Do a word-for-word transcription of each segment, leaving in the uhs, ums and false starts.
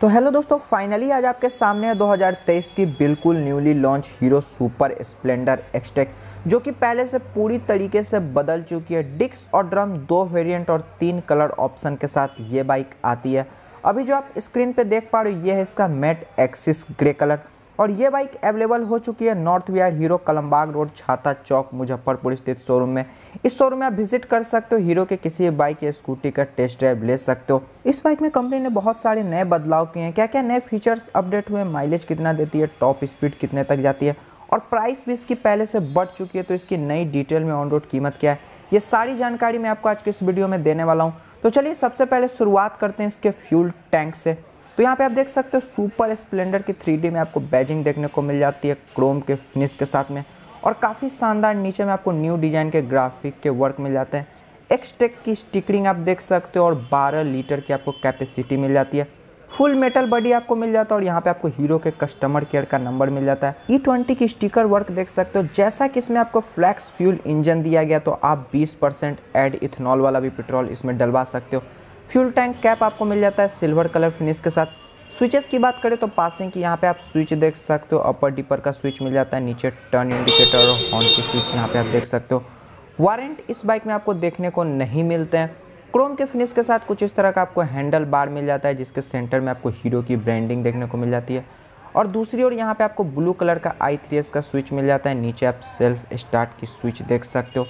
तो हेलो दोस्तों, फाइनली आज आपके सामने है दो हज़ार तेईस की बिल्कुल newly launch Hero super Splendor Xtec, जो कि पहले से पूरी तरीके से बदल चुकी है। डिस्क और ड्रम दो वेरिएंट और तीन कलर ऑप्शन के साथ ये बाइक आती है। अभी जो आप स्क्रीन पे देख पा रहे हो ये है इसका मैट एक्सिस ग्रे कलर, और ये बाइक अवेलेबल हो चुकी है north Bihar Hero Kalambagh road Chhata Chowk Muzaffarpur स्थित शोरूम में। इस शोरूम में आप विजिट कर सकते हो, हीरो के किसी बाइक या स्कूटी का टेस्ट ड्राइव ले सकते हो। इस बाइक में कंपनी ने बहुत सारे नए बदलाव किए हैं। क्या क्या नए फीचर्स अपडेट हुए, माइलेज कितना देती है, टॉप स्पीड कितने तक जाती है और प्राइस भी इसकी पहले से बढ़ चुकी है, तो इसकी नई डिटेल में ऑन रोड कीमत क्या है, ये सारी जानकारी मैं आपको आज के इस वीडियो में देने वाला हूँ। तो चलिए सबसे पहले शुरुआत करते हैं इसके फ्यूल टैंक से। तो यहाँ पे आप देख सकते हो सुपर स्प्लेंडर की थ्री डी में आपको बैजिंग देखने को मिल जाती है क्रोम के फिनिश के साथ में, और काफ़ी शानदार नीचे में आपको न्यू डिज़ाइन के ग्राफिक के वर्क मिल जाते हैं। एक्सटेक की स्टिकरिंग आप देख सकते हो, और बारह लीटर की आपको कैपेसिटी मिल जाती है। फुल मेटल बॉडी आपको मिल जाता है, और यहाँ पे आपको हीरो के कस्टमर केयर का नंबर मिल जाता है। ई ट्वेंटी की स्टिकर वर्क देख सकते हो। जैसा कि इसमें आपको फ्लैक्स फ्यूल इंजन दिया गया, तो आप बीस परसेंट एड इथेनॉल वाला भी पेट्रोल इसमें डलवा सकते हो। फ्यूल टैंक कैप आपको मिल जाता है सिल्वर कलर फिनिश के साथ। स्विचेस की बात करें तो पासिंग की यहाँ पे आप स्विच देख सकते हो, अपर डिपर का स्विच मिल जाता है, नीचे टर्न इंडिकेटर और हॉर्न की स्विच यहाँ पे आप देख सकते हो। वारंट इस बाइक में आपको देखने को नहीं मिलते हैं। क्रोम के फिनिश के साथ कुछ इस तरह का आपको हैंडल बार मिल जाता है, जिसके सेंटर में आपको हीरो की ब्रांडिंग देखने को मिल जाती है, और दूसरी ओर यहाँ पर आपको ब्लू कलर का आई थ्री एस का स्विच मिल जाता है। नीचे आप सेल्फ स्टार्ट की स्विच देख सकते हो।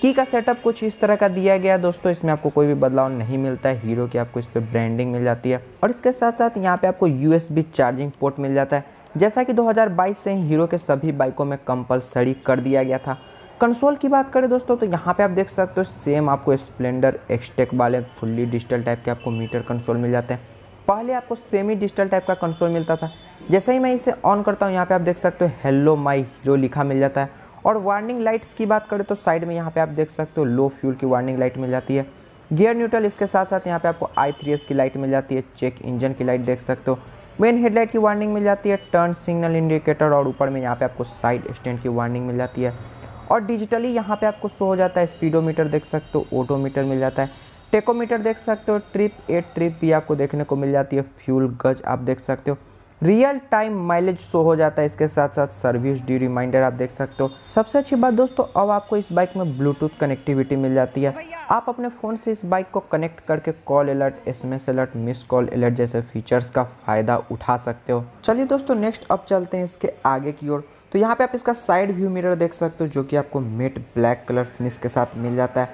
की का सेटअप कुछ इस तरह का दिया गया है दोस्तों, इसमें आपको कोई भी बदलाव नहीं मिलता है। हीरो की आपको इस पर ब्रांडिंग मिल जाती है, और इसके साथ साथ यहाँ पे आपको U S B charging port मिल जाता है, जैसा कि दो हज़ार बाईस से ही हीरो के सभी बाइकों में कंपलसरी कर दिया गया था। कंसोल की बात करें दोस्तों तो यहाँ पे आप देख सकते हो सेम आपको स्प्लेंडर एक्सटेक वाले फुल्ली डिजिटल टाइप के आपको मीटर कंसोल मिल जाते हैं। पहले आपको सेमी डिजिटल टाइप का कंसोल मिलता था। जैसे ही मैं इसे ऑन करता हूँ यहाँ पर आप देख सकते हो हेलो माई हीरो लिखा मिल जाता है, और वार्निंग लाइट्स की बात करें तो साइड में यहाँ पे आप देख सकते हो लो फ्यूल की वार्निंग लाइट मिल जाती है। गियर न्यूट्रल इसके साथ साथ यहाँ पे आपको आई थ्री एस की लाइट मिल जाती है, चेक इंजन की लाइट देख सकते हो, मेन हेडलाइट की वार्निंग मिल जाती है, टर्न सिग्नल इंडिकेटर, और ऊपर में यहाँ पे आपको साइड स्टैंड की वार्निंग मिल जाती है। और डिजिटली यहाँ पर आपको शो हो जाता है स्पीडोमीटर देख सकते हो, ओडोमीटर मिल जाता है, टेकोमीटर देख सकते हो, ट्रिप ए ट्रिप भी आपको देखने को मिल जाती है, फ्यूल गज आप देख सकते हो, रियल टाइम माइलेज शो हो जाता है, इसके साथ साथ सर्विस ड्यू रिमाइंडर आप देख सकते हो। सबसे अच्छी बात दोस्तों, अब आपको इस बाइक में ब्लूटूथ कनेक्टिविटी मिल जाती है। आप अपने फ़ोन से इस बाइक को कनेक्ट करके call alert, S M S alert, miss call alert जैसे फीचर्स का फ़ायदा उठा सकते हो। चलिए दोस्तों नेक्स्ट अब चलते हैं इसके आगे की ओर। तो यहाँ पर आप इसका साइड व्यू मिरर देख सकते हो, जो कि आपको मेट ब्लैक कलर फिनिश के साथ मिल जाता है।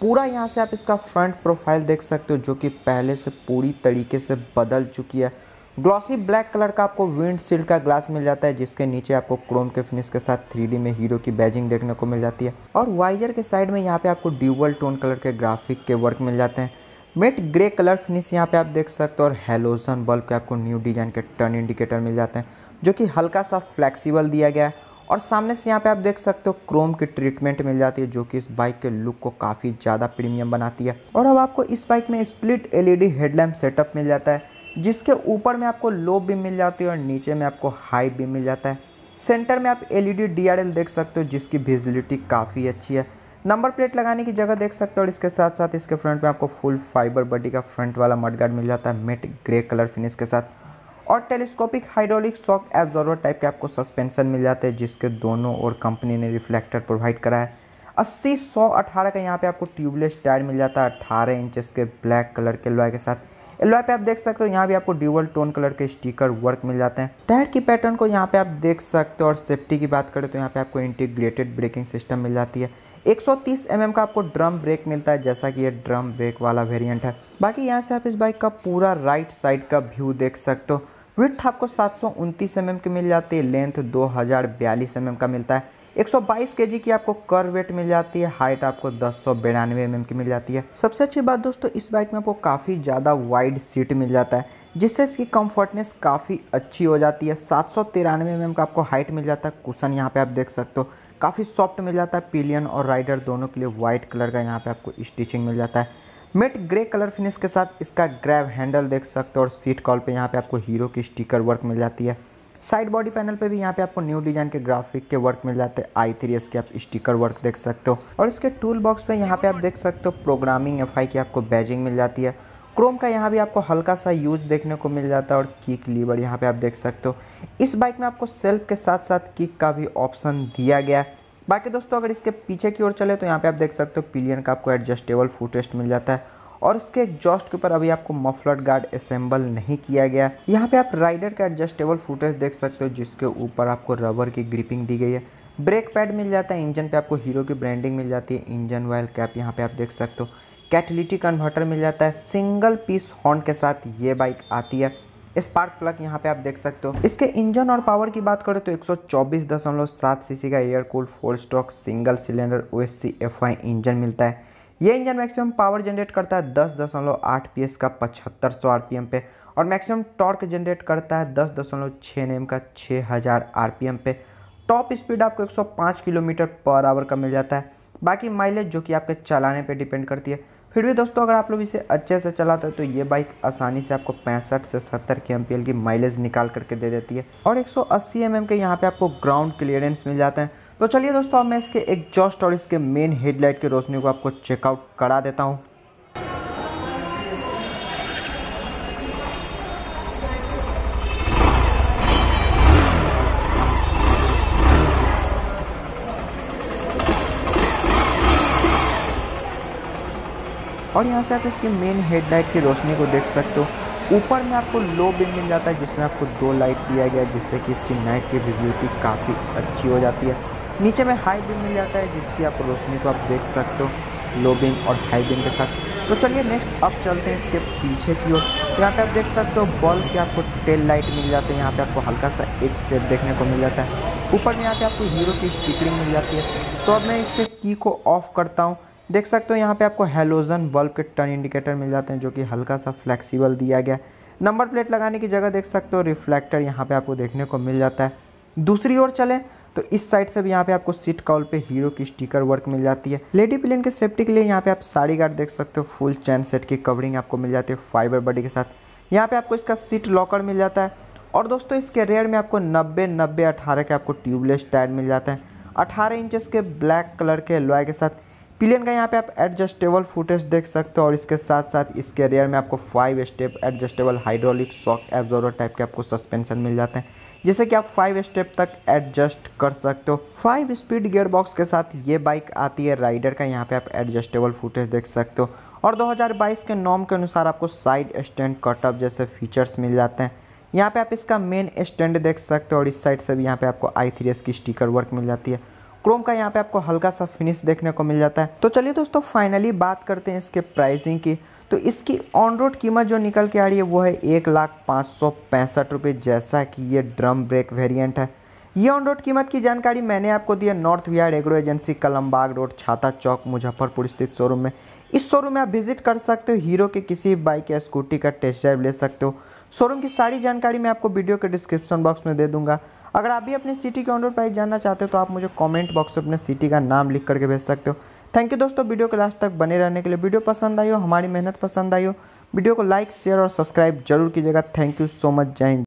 पूरा यहाँ से आप इसका फ्रंट प्रोफाइल देख सकते हो, जो कि पहले से पूरी तरीके से बदल चुकी है। ग्लॉसी ब्लैक कलर का आपको विंडशील्ड का ग्लास मिल जाता है, जिसके नीचे आपको क्रोम के फिनिश के साथ थ्री डी में हीरो की बैजिंग देखने को मिल जाती है, और वाइजर के साइड में यहाँ पे आपको ड्यूअल टोन कलर के ग्राफिक के वर्क मिल जाते हैं। मेट ग्रे कलर फिनिश यहाँ पे आप देख सकते हो, और हेलोजन बल्ब के आपको न्यू डिजाइन के टर्न इंडिकेटर मिल जाते हैं, जो कि हल्का सा फ्लैक्सीबल दिया गया है। और सामने से यहाँ पे आप देख सकते हो क्रोम की ट्रीटमेंट मिल जाती है, जो कि इस बाइक के लुक को काफ़ी ज़्यादा प्रीमियम बनाती है। और अब आपको इस बाइक में split L E D headlamp setup मिल जाता है, जिसके ऊपर में आपको लो बीम मिल जाती है और नीचे में आपको हाई बीम मिल जाता है। सेंटर में आप L E D D R L देख सकते हो, जिसकी विजिबिलिटी काफ़ी अच्छी है। नंबर प्लेट लगाने की जगह देख सकते हो, और इसके साथ साथ इसके फ्रंट में आपको फुल फाइबर बॉडी का फ्रंट वाला मडगार्ड मिल जाता है मेट ग्रे कलर फिनिश के साथ, और telescopic hydraulic shock absorber type के आपको सस्पेंसन मिल जाते हैं, जिसके दोनों ओर कंपनी ने रिफ्लेक्टर प्रोवाइड करा है। अस्सी सौ अठारह का यहाँ पर आपको ट्यूबलेस टायर मिल जाता है, अट्ठारह इंचेस के ब्लैक कलर के लॉय के साथ। एलवाई पे आप देख सकते हो यहाँ भी आपको ड्यूअल टोन कलर के स्टिकर वर्क मिल जाते हैं। टायर की पैटर्न को यहाँ पे आप देख सकते हो, और सेफ्टी की बात करें तो यहाँ पे आपको इंटीग्रेटेड ब्रेकिंग सिस्टम मिल जाती है। एक सौ तीस एम एम का आपको ड्रम ब्रेक मिलता है, जैसा कि ये ड्रम ब्रेक वाला वेरिएंट है। बाकी यहाँ से आप इस बाइक का पूरा राइट साइड का व्यू देख सकते हो। विड्थ आपको सात सौ उनतीस एम एम की मिल जाती है, लेंथ दो हज़ार बयालीस एम एम का मिलता है, एक सौ बाईस केजी की आपको कर्व वेट मिल जाती है, हाइट आपको दस सौ बयानवे एम एम की मिल जाती है। सबसे अच्छी बात दोस्तों, इस बाइक में आपको काफ़ी ज़्यादा वाइड सीट मिल जाता है, जिससे इसकी कंफर्टनेस काफ़ी अच्छी हो जाती है। सात सौ तिरानवे एम एम का आपको हाइट मिल जाता है। कुशन यहाँ पे आप देख सकते हो काफ़ी सॉफ्ट मिल जाता है। पिलियन और राइडर दोनों के लिए वाइट कलर का यहाँ पर आपको स्टिचिंग मिल जाता है। मेट ग्रे कलर फिनिश के साथ इसका ग्रैब हैंडल देख सकते हो, और सीट कॉल पर यहाँ पर आपको हीरो की स्टिकर वर्क मिल जाती है। साइड बॉडी पैनल पे भी यहाँ पे आपको न्यू डिजाइन के ग्राफिक के वर्क मिल जाते हैं। आई थ्री एस के आप स्टिकर वर्क देख सकते हो, और इसके टूल बॉक्स पे यहाँ पे आप देख सकते हो प्रोग्रामिंग एफ आई की आपको बैजिंग मिल जाती है, क्रोम का यहाँ भी आपको हल्का सा यूज देखने को मिल जाता है और किक लीवर यहाँ पे आप देख सकते हो। इस बाइक में आपको सेल्फ के साथ साथ किक का भी ऑप्शन दिया गया है। बाकी दोस्तों अगर इसके पीछे की ओर चले तो यहाँ पे आप देख सकते हो पिलियन का आपको एडजस्टेबल फुटरेस्ट मिल जाता है और इसके एग्जॉस्ट के ऊपर अभी आपको मफलर गार्ड असेंबल नहीं किया गया। यहाँ पे आप राइडर का एडजस्टेबल फुटरेस्ट देख सकते हो जिसके ऊपर आपको रबर की ग्रिपिंग दी गई है। ब्रेक पैड मिल जाता है। इंजन पे आपको हीरो की ब्रांडिंग मिल जाती है। इंजन वायल कैप यहाँ पे आप देख सकते हो। कैटेलिटिक कन्वर्टर मिल जाता है। सिंगल पीस हॉर्न के साथ ये बाइक आती है। स्पार्क प्लग यहाँ पे आप देख सकते हो। इसके इंजन और पावर की बात करें तो एक सौ चौबीस दशमलव सात सीसी का air cooled four stroke single cylinder OSCFI engine मिलता है। ये इंजन मैक्सिमम पावर जनरेट करता है दस दशमलव आठ पीएस का पचहत्तर सौ आरपीएम पे और मैक्सिमम टॉर्क जनरेट करता है दस दशमलव छह एनएम का छह हज़ार आरपीएम पे। टॉप स्पीड आपको एक सौ पाँच किलोमीटर पर आवर का मिल जाता है। बाकी माइलेज जो कि आपके चलाने पे डिपेंड करती है। फिर भी दोस्तों अगर आप लोग इसे अच्छे से चलाते हो तो ये बाइक आसानी से आपको पैंसठ से सत्तर के एमपीएल की माइलेज निकाल करके दे देती है और एक सौ अस्सी एमएम के यहाँ पे आपको ग्राउंड क्लियरेंस मिल जाता है। तो चलिए दोस्तों अब मैं इसके एग्जॉस्ट और इसके मेन हेडलाइट की रोशनी को आपको चेकआउट करा देता हूँ। और यहाँ से आप इसके मेन हेडलाइट की रोशनी को देख सकते हो। ऊपर में आपको लो बीम मिल जाता है जिसमें आपको दो लाइट दिया गया है जिससे कि इसकी नाइट की विजिबिलिटी काफ़ी अच्छी हो जाती है। नीचे में हाई बीम मिल जाता है जिसकी आप रोशनी को आप देख सकते हो लो बीम और हाई बीम के साथ। तो चलिए नेक्स्ट अब चलते हैं इसके पीछे की ओर। यहाँ पर आप देख सकते हो बल्ब की आपको टेल लाइट मिल जाती है। यहाँ पर आपको हल्का सा एच शेप देखने को मिल जाता है। ऊपर में यहाँ पर आपको हीरो की स्टिकरिंग मिल जाती है। तो अब मैं इसके की को ऑफ करता हूँ। देख सकते हो यहाँ पे आपको हेलोजन बल्ब के टर्न इंडिकेटर मिल जाते हैं जो कि हल्का सा फ्लेक्सिबल दिया गया। नंबर प्लेट लगाने की जगह देख सकते हो रिफ्लेक्टर यहाँ पे आपको देखने को मिल जाता है। दूसरी ओर चलें तो इस साइड से भी यहाँ पे आपको सीट कॉल पे हीरो की स्टिकर वर्क मिल जाती है। लेडी प्लेन के सेफ्टी के लिए यहाँ पे आप साड़ी गार्ड देख सकते हो। फुल चैन सेट की कवरिंग आपको मिल जाती है फाइबर बॉडी के साथ। यहाँ पे आपको इसका सीट लॉकर मिल जाता है। और दोस्तों इसके रेयर में आपको नब्बे नब्बे अठारह के आपको ट्यूबलेस टायर मिल जाता है। अठारह इंचज़ के ब्लैक कलर के लॉय के साथ। पिलियन का यहाँ पे आप एडजस्टेबल फुटेज देख सकते हो और इसके साथ साथ इसके रियर में आपको five step adjustable hydraulic shock absorber type के आपको सस्पेंशन मिल जाते हैं जिससे कि आप फाइव स्टेप तक एडजस्ट कर सकते हो। फाइव स्पीड गियर बॉक्स के साथ ये बाइक आती है। राइडर का यहाँ पे आप एडजस्टेबल फुटेज देख सकते हो और दो हज़ार बाईस के नॉर्म के अनुसार आपको साइड स्टैंड कटअप जैसे फीचर्स मिल जाते हैं। यहाँ पर आप इसका मेन स्टैंड देख सकते हो और इस साइड से भी यहाँ पर आपको आई थ्री एस की स्टिकर वर्क मिल जाती है। क्रोम का यहाँ पे आपको हल्का सा फिनिश देखने को मिल जाता है। तो चलिए दोस्तों फाइनली बात करते हैं इसके प्राइसिंग की। तो इसकी ऑन रोड कीमत जो निकल के आ रही है वो है एक लाख पाँच सौ पैंसठ रुपये जैसा कि ये ड्रम ब्रेक वेरिएंट है। ये ऑन रोड कीमत की जानकारी मैंने आपको दी है north Bihar agro agency Kalambagh road Chhata Chowk Muzaffarpur स्थित शोरूम में। इस शोरूम में आप विजिट कर सकते हो। हीरो के किसी बाइक या स्कूटी का टेस्ट ड्राइव ले सकते हो। शोरूम की सारी जानकारी मैं आपको वीडियो के डिस्क्रिप्शन बॉक्स में दे दूँगा। अगर आप भी अपने सिटी के ऑन रोड प्राइस जानना चाहते हो तो आप मुझे कमेंट बॉक्स में अपने सिटी का नाम लिख करके भेज सकते हो। थैंक यू दोस्तों वीडियो के लास्ट तक बने रहने के लिए। वीडियो पसंद आई हो, हमारी मेहनत पसंद आई हो, वीडियो को लाइक शेयर और सब्सक्राइब जरूर कीजिएगा। Thank you so much. जय हिंद।